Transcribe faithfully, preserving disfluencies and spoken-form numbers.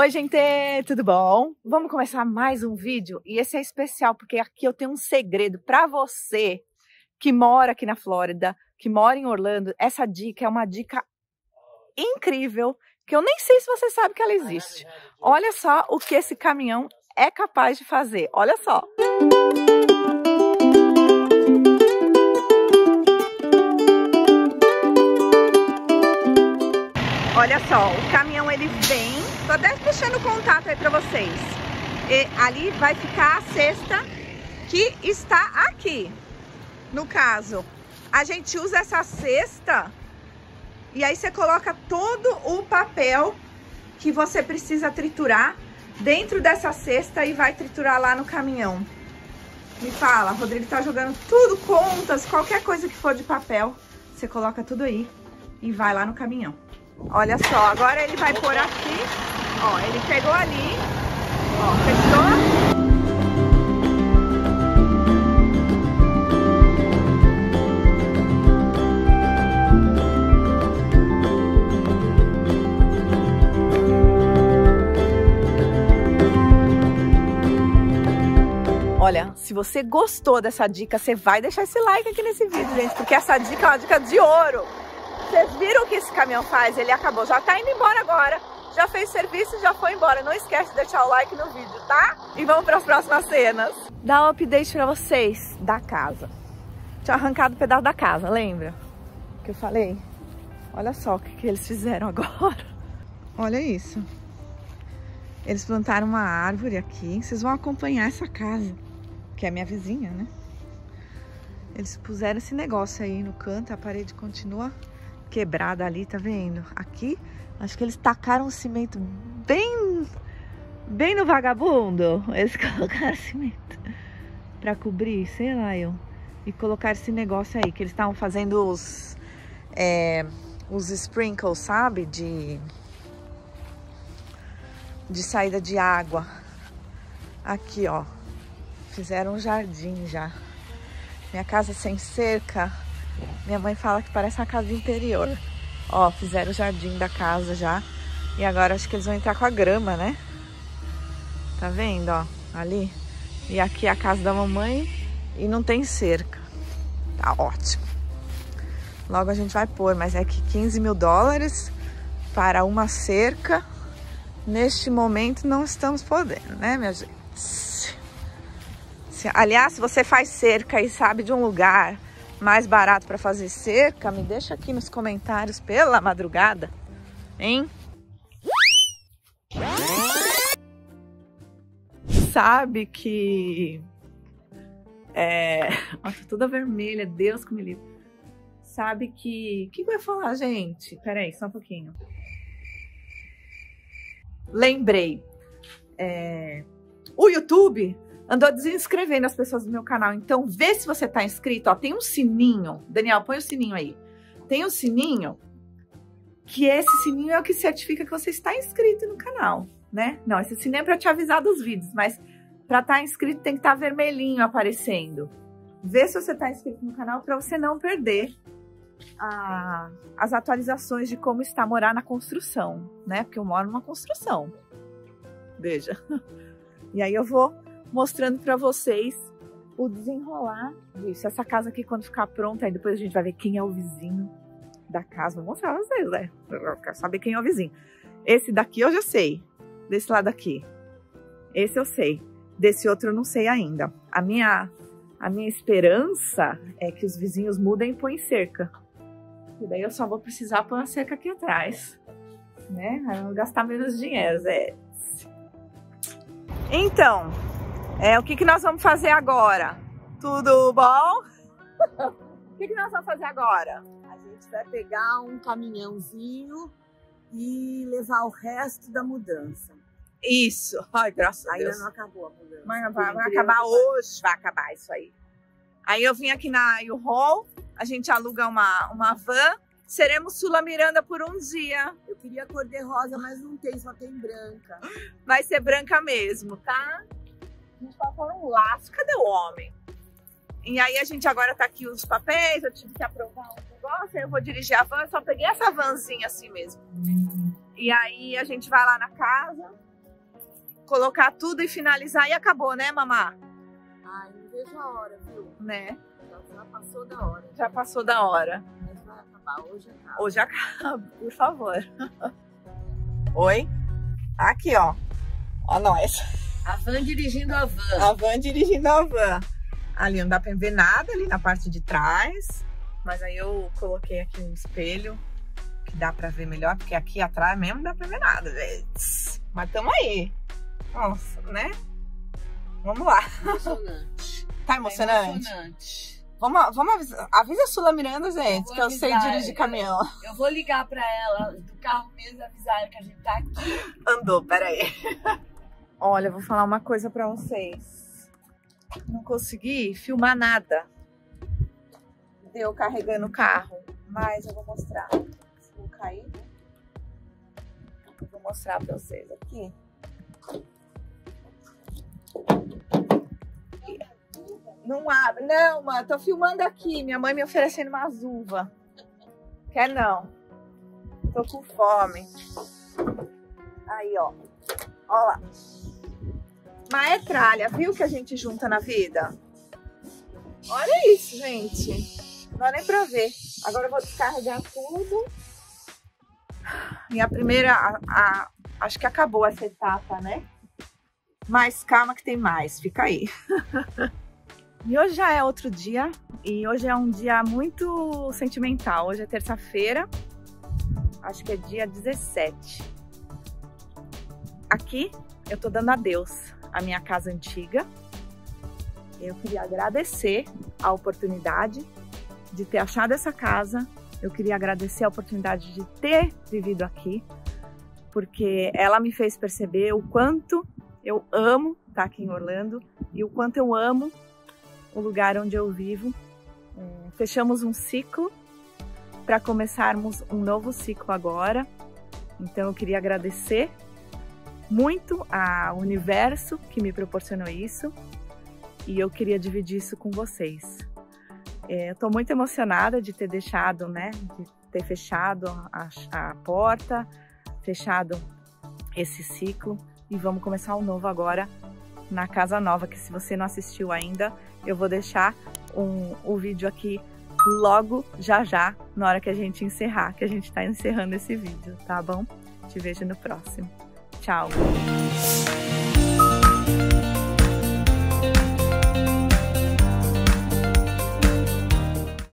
Oi, gente, tudo bom? Vamos começar mais um vídeo e esse é especial porque aqui eu tenho um segredo para você que mora aqui na Flórida, que mora em Orlando. Essa dica é uma dica incrível que eu nem sei se você sabe que ela existe. Olha só o que esse caminhão é capaz de fazer, olha só. Olha só, o caminhão ele vem, tô até deixando o contato aí pra vocês. E ali vai ficar a cesta que está aqui. No caso, a gente usa essa cesta e aí você coloca todo o papel que você precisa triturar dentro dessa cesta e vai triturar lá no caminhão. Me fala, Rodrigo tá jogando tudo, contas, qualquer coisa que for de papel, você coloca tudo aí e vai lá no caminhão. Olha só, agora ele vai pôr aqui, ó, ele pegou ali, ó, fechou. Olha, se você gostou dessa dica, você vai deixar esse like aqui nesse vídeo, gente, porque essa dica é uma dica de ouro. Vocês viram o que esse caminhão faz? Ele acabou, já tá indo embora agora, já fez serviço e já foi embora. Não esquece de deixar o like no vídeo, tá? E vamos para as próximas cenas. Dá um update para vocês da casa. Tinha arrancado o pedaço da casa, lembra? Que eu falei? Olha só o que, que eles fizeram agora. Olha isso. Eles plantaram uma árvore aqui. Vocês vão acompanhar essa casa, que é minha vizinha, né? Eles puseram esse negócio aí no canto, a parede continua quebrada ali, tá vendo? Aqui, acho que eles tacaram o cimento bem, bem no vagabundo. Eles colocaram cimento pra cobrir, sei lá eu. E colocaram esse negócio aí, que eles estavam fazendo os, é, os sprinkles, sabe? De, de saída de água. Aqui, ó. Fizeram um jardim já. Minha casa sem cerca. Minha mãe fala que parece uma casa interior. Ó, fizeram o jardim da casa já. E agora acho que eles vão entrar com a grama, né? Tá vendo, ó? Ali. E aqui é a casa da mamãe. E não tem cerca. Tá ótimo. Logo a gente vai pôr. Mas é que quinze mil dólares para uma cerca. Neste momento não estamos podendo, né, minha gente? Aliás, se você faz cerca e sabe de um lugar mais barato para fazer cerca, me deixa aqui nos comentários pela madrugada, hein? Sabe que... É... Nossa, toda vermelha, Deus que me livre. Sabe que... O que eu ia falar, gente? Peraí, só um pouquinho. Lembrei. É... O YouTube... Andou desinscrevendo as pessoas do meu canal. Então, vê se você tá inscrito. Ó, tem um sininho. Daniel, põe o sininho aí. Tem um sininho. Que esse sininho é o que certifica que você está inscrito no canal, né? Não, esse sininho é pra te avisar dos vídeos. Mas pra estar inscrito tem que estar vermelhinho aparecendo. Vê se você tá inscrito no canal pra você não perder a, as atualizações de como está morar na construção, né? Porque eu moro numa construção. Veja. E aí eu vou... mostrando para vocês o desenrolar disso. Essa casa aqui, quando ficar pronta, aí depois a gente vai ver quem é o vizinho da casa. Vou mostrar pra vocês, né? Eu quero saber quem é o vizinho. Esse daqui eu já sei. Desse lado aqui. Esse eu sei. Desse outro eu não sei ainda. A minha, a minha esperança é que os vizinhos mudem e põem cerca. E daí eu só vou precisar pôr uma cerca aqui atrás. Né? Aí eu vou gastar menos dinheiro, Zé. Então... É, o que, que nós vamos fazer agora? Tudo bom? O que, que nós vamos fazer agora? A gente vai pegar um caminhãozinho e levar o resto da mudança. Isso. Ai, graças a Deus. Ainda não acabou a mudança. Mas vai, vai acabar hoje, vai acabar isso aí. Aí eu vim aqui na U-Haul, a gente aluga uma, uma van. Seremos Sula Miranda por um dia. Eu queria cor de rosa, mas não tem, só tem branca. Vai ser branca mesmo, tá? A gente tava falando um laço, cadê o homem? E aí a gente agora tá aqui os papéis, eu tive que aprovar um negócio, aí eu vou dirigir a van, eu só peguei essa vanzinha assim mesmo. E aí a gente vai lá na casa, colocar tudo e finalizar. E acabou, né, mamá? Ai, não vejo a hora, viu? Né? Já passou da hora. Já passou da hora. Mas vai acabar, hoje acaba. Hoje acaba, por favor. Oi? Aqui, ó. Ó nós. A van dirigindo a van. A van dirigindo a van. Ali não dá pra ver nada, ali na parte de trás. Mas aí eu coloquei aqui um espelho que dá pra ver melhor, porque aqui atrás mesmo não dá pra ver nada, gente. Mas tamo aí. Nossa, né? Vamos lá. Emocionante. Tá emocionante? É emocionante. Vamos, vamos avisar. Avisa a Sula Miranda, gente, eu que eu avisar, sei dirigir caminhão. Eu, eu vou ligar pra ela do carro mesmo, avisar ela que a gente tá aqui. Andou, peraí. Olha, eu vou falar uma coisa pra vocês. Não consegui filmar nada. Deu carregando o carro. Mas eu vou mostrar. Se não cair, eu vou mostrar pra vocês aqui. Não abre. Não, mãe, tô filmando aqui. Minha mãe me oferecendo uma uva. Quer não? Tô com fome. Aí, ó. Ó lá. Mas é tralha, viu, que a gente junta na vida? Olha isso, gente. Não dá nem pra ver. Agora eu vou descarregar tudo. Minha primeira... A, a, acho que acabou essa etapa, né? Mas calma que tem mais. Fica aí. E hoje já é outro dia, e hoje é um dia muito sentimental. Hoje é terça-feira, acho que é dia dezessete. Aqui eu tô dando adeus à minha casa antiga. Eu queria agradecer a oportunidade de ter achado essa casa. Eu queria agradecer a oportunidade de ter vivido aqui, porque ela me fez perceber o quanto eu amo estar aqui em Orlando e o quanto eu amo o lugar onde eu vivo. Fechamos um ciclo para começarmos um novo ciclo agora. Então eu queria agradecer muito ao universo que me proporcionou isso e eu queria dividir isso com vocês. É, eu tô muito emocionada de ter deixado, né, de ter fechado a, a porta, fechado esse ciclo, e vamos começar um novo agora na casa nova, que se você não assistiu ainda, eu vou deixar um, o vídeo aqui logo, já já, na hora que a gente encerrar, que a gente tá encerrando esse vídeo, tá bom? Te vejo no próximo. Tchau!